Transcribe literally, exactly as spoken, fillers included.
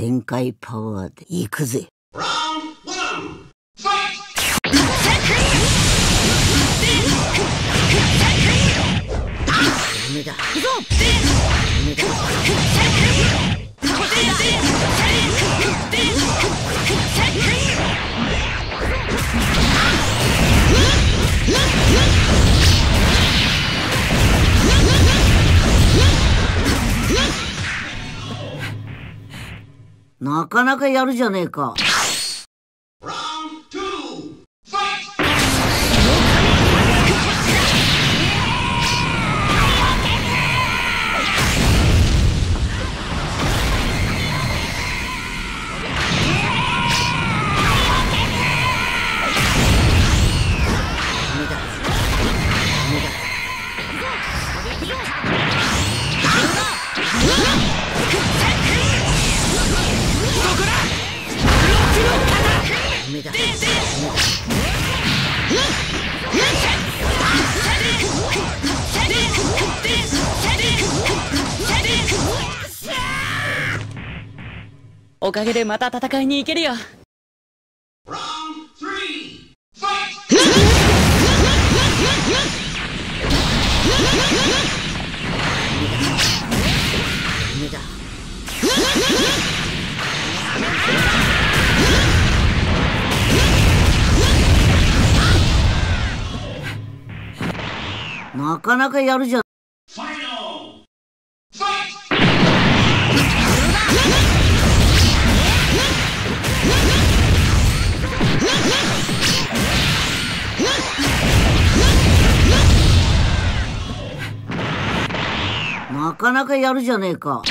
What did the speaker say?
全開パワーで行くぜ。なかなかやるじゃねえか。おかげでまた戦いに行けるよ。なかなかやるじゃん。なかなかやるじゃねえか。